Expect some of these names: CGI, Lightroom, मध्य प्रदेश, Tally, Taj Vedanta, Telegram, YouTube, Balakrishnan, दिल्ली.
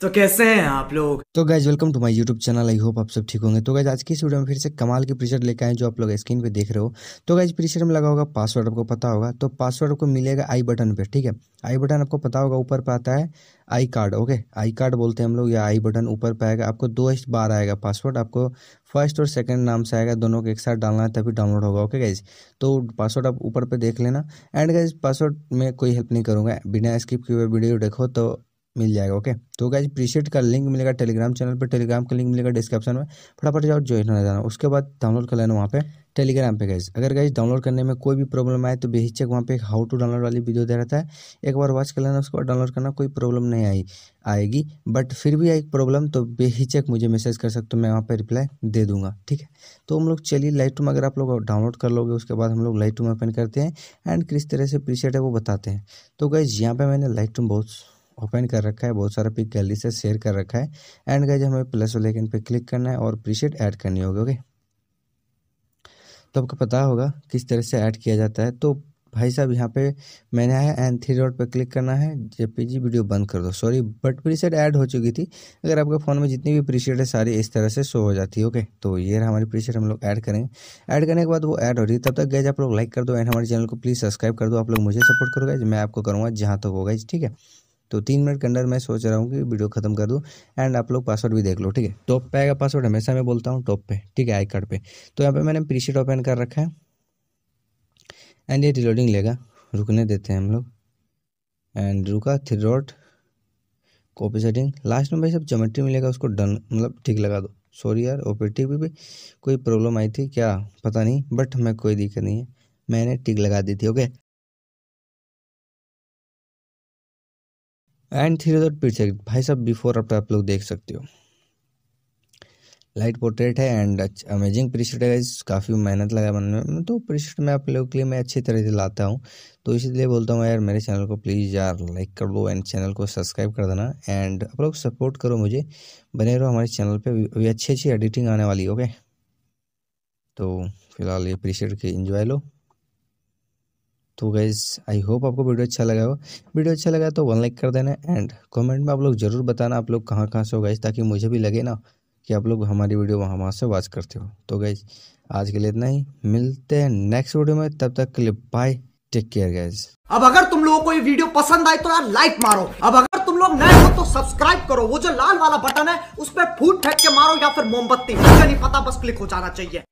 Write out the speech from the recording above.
तो कैसे हैं आप लोग। तो guys welcome to my YouTube channel, I hope आप सब ठीक होंगे। तो गाइज आज की इस वीडियो में फिर से कमाल के प्रीसेट लेकर आए जो आप लोग स्क्रीन पे देख रहे हो। तो गाइज प्रीसेट में लगा होगा पासवर्ड, आपको पता होगा। तो पासवर्ड आपको मिलेगा आई बटन पे, ठीक है। आई बटन आपको पता होगा, ऊपर पे आता है I card, okay I card बोलते हैं हम लोग, या आई बटन ऊपर पे आएगा। आपको 2 बार आएगा पासवर्ड, आपको फर्स्ट और सेकंड नाम से आएगा, दोनों को एक साथ डालना है तभी डाउनलोड होगा, ओके गाइज। तो पासवर्ड आप ऊपर पे देख लेना। एंड गाइज पासवर्ड में कोई हेल्प नहीं करूँगा, बिना स्किप किए हुए वीडियो देखो तो मिल जाएगा, ओके। तो गाइज प्रीसेट का लिंक मिलेगा टेलीग्राम चैनल पे, टेलीग्राम का लिंक मिलेगा डिस्क्रिप्शन में, फटाफट जाओ ज्वाइन होना जाना। उसके बाद डाउनलोड कर लेना वहाँ पे टेलीग्राम पे गाइज। अगर गाइज डाउनलोड करने में कोई भी प्रॉब्लम आए तो बेहिचक वहाँ पे एक हाउ टू डाउनलोड वाली वीडियो दे रहता है, एक बार वॉच कर लेना। उसके बाद डाउनलोड करना, कोई प्रॉब्लम नहीं आएगी। बट फिर भी एक प्रॉब्लम तो बेहिचक मुझे मैसेज कर सकते हो, मैं वहाँ पर रिप्लाई दे दूंगा, ठीक है। तो हम लोग चलिए लाइटरूम, अगर आप लोग डाउनलोड कर लोगे उसके बाद हम लोग लाइटरूम ओपन करते हैं एंड किस तरह से प्रीसेट है वो बताते हैं। तो गाइज यहाँ पर मैंने लाइटरूम बहुत ओपन कर रखा है, बहुत सारा पिक गैलरी से शेयर कर रखा है। एंड गाइज हमें प्लस वाले आइकन पे क्लिक करना है और प्रीसेट ऐड करनी होगी, ओके। तो आपको पता होगा किस तरह से ऐड किया जाता है। तो भाई साहब यहाँ पे मैंने आया एंड 3 डॉट पे क्लिक करना है, जेपीजी वीडियो बंद कर दो, सॉरी बट प्रीसेट ऐड हो चुकी थी। अगर आपके फ़ोन में जितनी भी प्रीसेट है सारी इस तरह से शो हो जाती है, ओके। तो ये हमारी प्रीसेट हम लोग ऐड करेंगे, ऐड करने के बाद वो ऐड हो रही है। तब तक गाइज आप लोग लाइक कर दो एंड हमारे चैनल को प्लीज़ सब्सक्राइब कर दो। आप लोग मुझे सपोर्ट करो गाइज, मैं आपको करूँगा जहाँ तक हो गाइज, ठीक है। तो 3 मिनट के अंदर मैं सोच रहा हूँ कि वीडियो खत्म कर दूँ एंड आप लोग पासवर्ड भी देख लो, ठीक है। टॉप पे आएगा पासवर्ड, हमेशा मैं बोलता हूँ टॉप पे, ठीक है, आई कार्ड पे। तो यहाँ पे मैंने प्रीसेट ओपन कर रखा है एंड ये रिलोडिंग लेगा, रुकने देते हैं हम लोग। एंड रुका, 3 डॉट कॉपी सेटिंग, लास्ट में भाई सब ज्योमेट्री मिलेगा उसको डन, मतलब ठीक लगा दो। सॉरी यार ओपेटी भी कोई प्रॉब्लम आई थी क्या पता नहीं, बट हमें कोई दिक्कत नहीं है, मैंने टिक लगा दी थी, ओके। एंड 3 डॉट प्रीसेट भाई साहब बिफोर आफ्टर आप लोग देख सकते हो, लाइट पोर्ट्रेट है एंड अमेजिंग प्रीसेट है। काफ़ी मेहनत लगा बनने में, तो प्रीसेट में आप लोगों के लिए मैं अच्छी तरह से लाता हूँ, तो इसलिए बोलता हूँ यार मेरे चैनल को प्लीज़ यार लाइक कर दो एंड चैनल को सब्सक्राइब कर देना एंड आप लोग सपोर्ट करो मुझे, बने रहो हमारे चैनल पर, अभी अच्छी अच्छी एडिटिंग आने वाली है, ओके। तो फिलहाल ये प्रीसेट के एंजॉय लो। तो गाइज आई होप आपको वीडियो अच्छा लगा हो, वीडियो अच्छा लगा तो 1 लाइक कर देना एंड कमेंट में आप लोग ज़रूर बताना आप लोग कहाँ से हो गाइज, ताकि मुझे भी लगे ना कि आप लोग हमारी वीडियो वहाँ से वॉच करते हो। तो गाइज आज के लिए इतना ही, मिलते हैं नेक्स्ट वीडियो में, तब तक के लिए बाय, टेक केयर गाइज। अब अगर तुम लोगों को ये वीडियो पसंद आए तो यार लाइक मारो, अब अगर तुम लोग नए हो तो सब्सक्राइब करो, वो जो लाल वाला बटन है उस पर फूट फेंक के मारो या फिर मोमबत्ती, मुझे नहीं पता, बस क्लिक हो जाना चाहिए।